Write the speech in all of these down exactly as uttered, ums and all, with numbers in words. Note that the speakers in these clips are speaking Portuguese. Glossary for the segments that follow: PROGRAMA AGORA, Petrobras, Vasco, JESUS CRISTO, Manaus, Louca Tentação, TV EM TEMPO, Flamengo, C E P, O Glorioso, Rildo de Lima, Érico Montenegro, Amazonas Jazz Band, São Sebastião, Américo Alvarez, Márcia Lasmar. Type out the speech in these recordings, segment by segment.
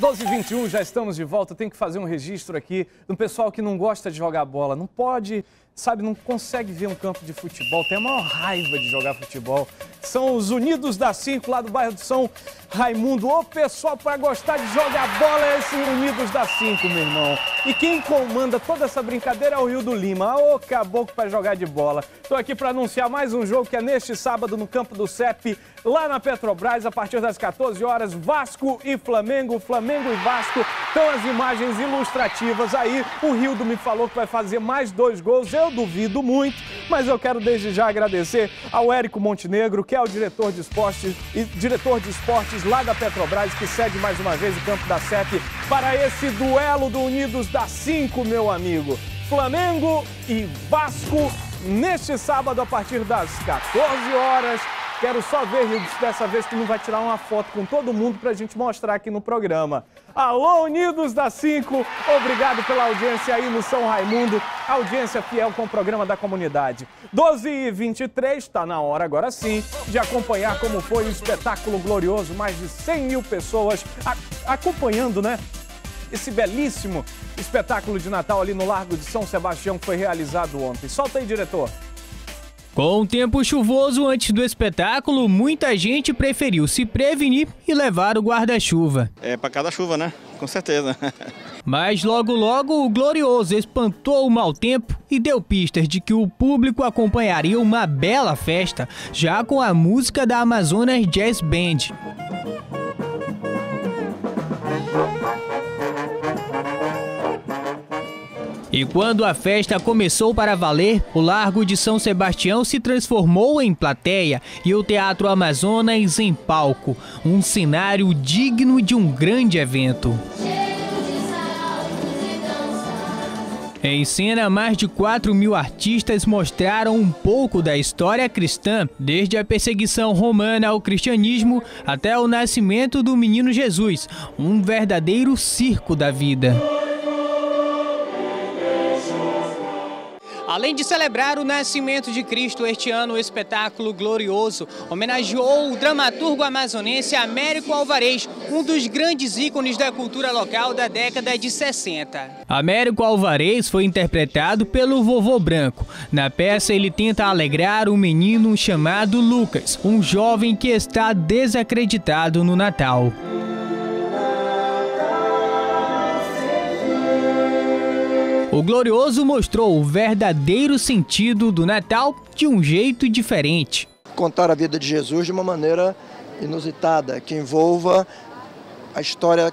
doze e vinte e um, já estamos de volta. Tem que fazer um registro aqui do pessoal que não gosta de jogar bola. Não pode, sabe, não consegue ver um campo de futebol. Tem a maior raiva de jogar futebol. São os Unidos da Cinco, lá do bairro do São Raimundo. Ô, pessoal, para gostar de jogar bola é esse Unidos da Cinco, meu irmão. E quem comanda toda essa brincadeira é o Rildo de Lima. Ô, caboclo para jogar de bola. Estou aqui para anunciar mais um jogo que é neste sábado no campo do C E P, lá na Petrobras, a partir das quatorze horas, Vasco e Flamengo. Flamengo e Vasco, estão as imagens ilustrativas aí. O Rildo me falou que vai fazer mais dois gols. Eu duvido muito, mas eu quero desde já agradecer ao Érico Montenegro, que é o diretor de esportes, e diretor de esportes lá da Petrobras, que cede mais uma vez o campo da C E P para esse duelo do Unidos da Cinco, meu amigo. Flamengo e Vasco, neste sábado, a partir das quatorze horas. Quero só ver, Rildo, dessa vez que não vai tirar uma foto com todo mundo pra gente mostrar aqui no programa. Alô, Unidos da Cinco! Obrigado pela audiência aí no São Raimundo. Audiência fiel com o programa da comunidade. doze e vinte e três, tá na hora agora sim de acompanhar como foi o espetáculo glorioso. Mais de cem mil pessoas acompanhando, né? Esse belíssimo espetáculo de Natal ali no Largo de São Sebastião que foi realizado ontem. Solta aí, diretor. Com o tempo chuvoso antes do espetáculo, muita gente preferiu se prevenir e levar o guarda-chuva. É para cada chuva, né? Com certeza. Mas logo logo o Glorioso espantou o mau tempo e deu pistas de que o público acompanharia uma bela festa, já com a música da Amazonas Jazz Band. E quando a festa começou para valer, o Largo de São Sebastião se transformou em plateia e o Teatro Amazonas em palco, um cenário digno de um grande evento. Em cena, mais de quatro mil artistas mostraram um pouco da história cristã, desde a perseguição romana ao cristianismo até o nascimento do menino Jesus, um verdadeiro circo da vida. Além de celebrar o nascimento de Cristo, este ano o espetáculo Glorioso homenageou o dramaturgo amazonense Américo Alvarez, um dos grandes ícones da cultura local da década de sessenta. Américo Alvarez foi interpretado pelo Vovô Branco. Na peça, ele tenta alegrar um menino chamado Lucas, um jovem que está desacreditado no Natal. O Glorioso mostrou o verdadeiro sentido do Natal de um jeito diferente. Contar a vida de Jesus de uma maneira inusitada, que envolva a história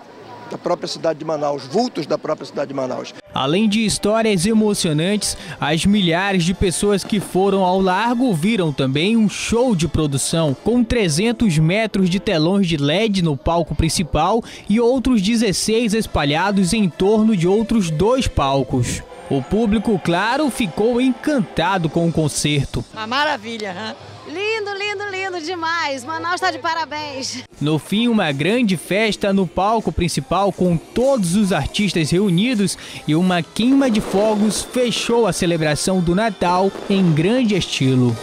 da própria cidade de Manaus, vultos da própria cidade de Manaus. Além de histórias emocionantes, as milhares de pessoas que foram ao largo viram também um show de produção, com trezentos metros de telões de L E D no palco principal e outros dezesseis espalhados em torno de outros dois palcos. O público, claro, ficou encantado com o concerto. Uma maravilha, né? Lindo, lindo, lindo demais. Manaus está de parabéns. No fim, uma grande festa no palco principal com todos os artistas reunidos e uma queima de fogos fechou a celebração do Natal em grande estilo.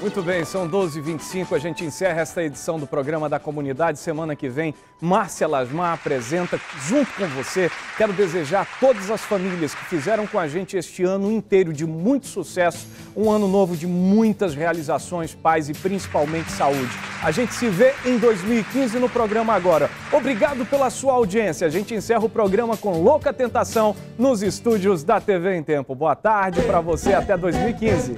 Muito bem, são doze e vinte e cinco, a gente encerra esta edição do Programa da Comunidade. Semana que vem, Márcia Lasmar apresenta junto com você. Quero desejar a todas as famílias que fizeram com a gente este ano inteiro de muito sucesso, um ano novo de muitas realizações, paz e principalmente saúde. A gente se vê em dois mil e quinze no Programa Agora. Obrigado pela sua audiência. A gente encerra o programa com Louca Tentação nos estúdios da T V em Tempo. Boa tarde para você, até dois mil e quinze.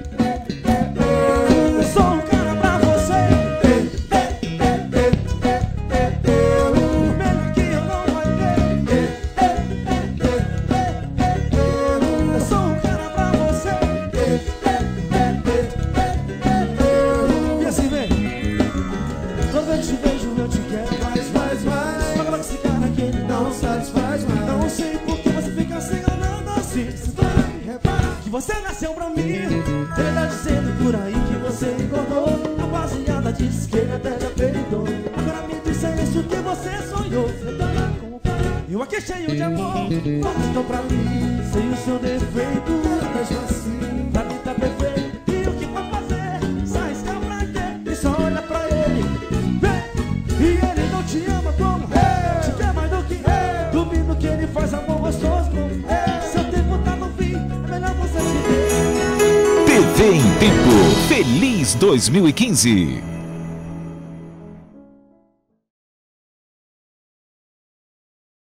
Você nasceu pra mim, ele tá dizendo por aí que você engordou. A baseada disse que ele até já peidou. Agora me diz é isso que você sonhou. Eu aqui cheio de amor, volta então pra mim, sem o seu defeito. Mesmo assim, pra mim tá perfeito. E o que vai fazer? Só escapar pra quê? T V em Tempo. Feliz dois mil e quinze!